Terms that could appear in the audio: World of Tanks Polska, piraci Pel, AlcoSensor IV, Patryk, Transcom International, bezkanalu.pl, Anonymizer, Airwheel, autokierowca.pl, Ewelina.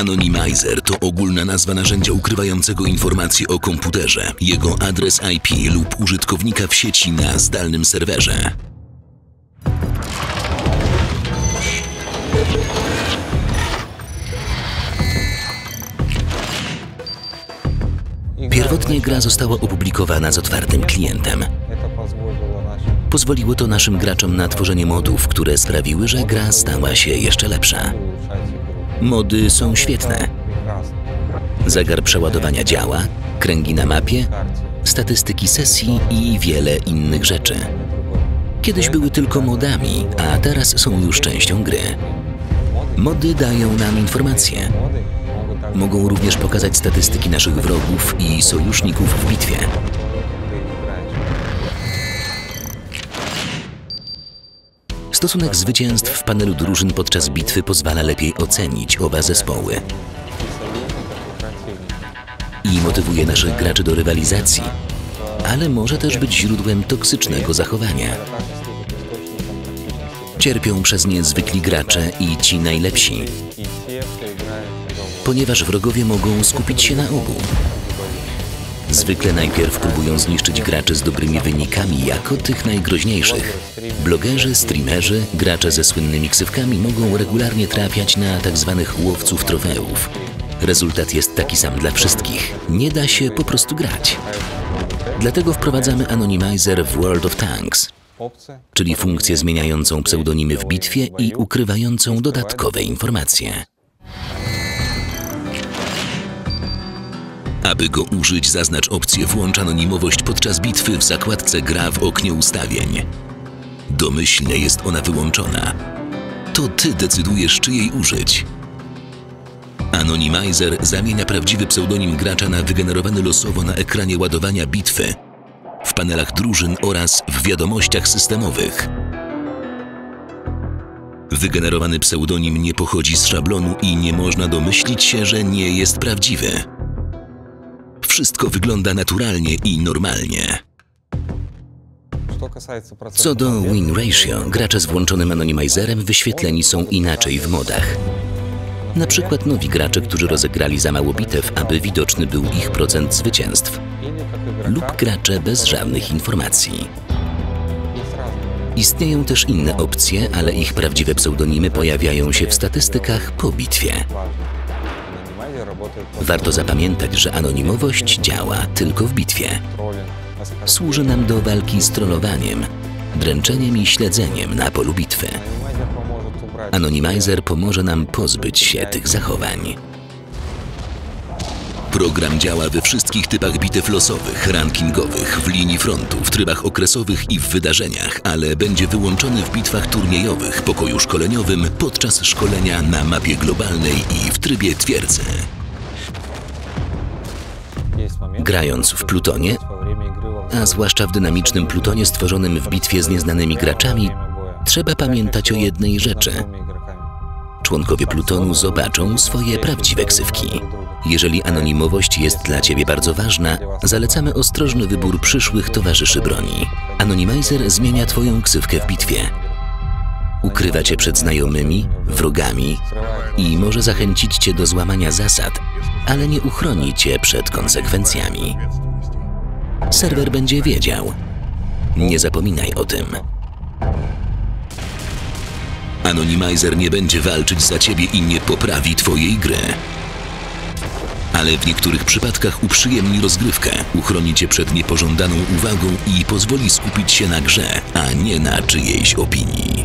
Anonymizer to ogólna nazwa narzędzia ukrywającego informacje o komputerze, jego adres IP lub użytkownika w sieci na zdalnym serwerze. Pierwotnie gra została opublikowana z otwartym klientem. Pozwoliło to naszym graczom na tworzenie modów, które sprawiły, że gra stała się jeszcze lepsza. Mody są świetne. Zegar przeładowania działa, kręgi na mapie, statystyki sesji i wiele innych rzeczy. Kiedyś były tylko modami, a teraz są już częścią gry. Mody dają nam informacje. Mogą również pokazać statystyki naszych wrogów i sojuszników w bitwie. Stosunek zwycięstw w panelu drużyn podczas bitwy pozwala lepiej ocenić oba zespoły i motywuje naszych graczy do rywalizacji, ale może też być źródłem toksycznego zachowania. Cierpią przez nie zwykli gracze i ci najlepsi, ponieważ wrogowie mogą skupić się na obu. Zwykle najpierw próbują zniszczyć graczy z dobrymi wynikami jako tych najgroźniejszych. Blogerzy, streamerzy, gracze ze słynnymi ksywkami mogą regularnie trafiać na tzw. łowców trofeów. Rezultat jest taki sam dla wszystkich. Nie da się po prostu grać. Dlatego wprowadzamy Anonymizer w World of Tanks, czyli funkcję zmieniającą pseudonimy w bitwie i ukrywającą dodatkowe informacje. Aby go użyć, zaznacz opcję Włącz anonimowość podczas bitwy w zakładce Gra w oknie ustawień. Domyślnie jest ona wyłączona. To Ty decydujesz, czy jej użyć. Anonymizer zamienia prawdziwy pseudonim gracza na wygenerowany losowo na ekranie ładowania bitwy, w panelach drużyn oraz w wiadomościach systemowych. Wygenerowany pseudonim nie pochodzi z szablonu i nie można domyślić się, że nie jest prawdziwy. Wszystko wygląda naturalnie i normalnie. Co do win ratio, gracze z włączonym anonimizerem wyświetleni są inaczej w modach. Na przykład nowi gracze, którzy rozegrali za mało bitew, aby widoczny był ich procent zwycięstw. Lub gracze bez żadnych informacji. Istnieją też inne opcje, ale ich prawdziwe pseudonimy pojawiają się w statystykach po bitwie. Warto zapamiętać, że anonimowość działa tylko w bitwie. Służy nam do walki z trollowaniem, dręczeniem i śledzeniem na polu bitwy. Anonymizer pomoże nam pozbyć się tych zachowań. Program działa we wszystkich typach bitew losowych, rankingowych, w linii frontu, w trybach okresowych i w wydarzeniach, ale będzie wyłączony w bitwach turniejowych, pokoju szkoleniowym, podczas szkolenia na mapie globalnej i w trybie twierdzy. Grając w Plutonie, a zwłaszcza w dynamicznym Plutonie stworzonym w bitwie z nieznanymi graczami, trzeba pamiętać o jednej rzeczy. Członkowie Plutonu zobaczą swoje prawdziwe ksywki. Jeżeli anonimowość jest dla Ciebie bardzo ważna, zalecamy ostrożny wybór przyszłych towarzyszy broni. Anonymizer zmienia Twoją ksywkę w bitwie. Ukrywa Cię przed znajomymi, wrogami i może zachęcić Cię do złamania zasad, ale nie uchroni Cię przed konsekwencjami. Serwer będzie wiedział. Nie zapominaj o tym. Anonymizer nie będzie walczyć za Ciebie i nie poprawi Twojej gry. Ale w niektórych przypadkach uprzyjemni rozgrywkę, uchroni Cię przed niepożądaną uwagą i pozwoli skupić się na grze, a nie na czyjejś opinii.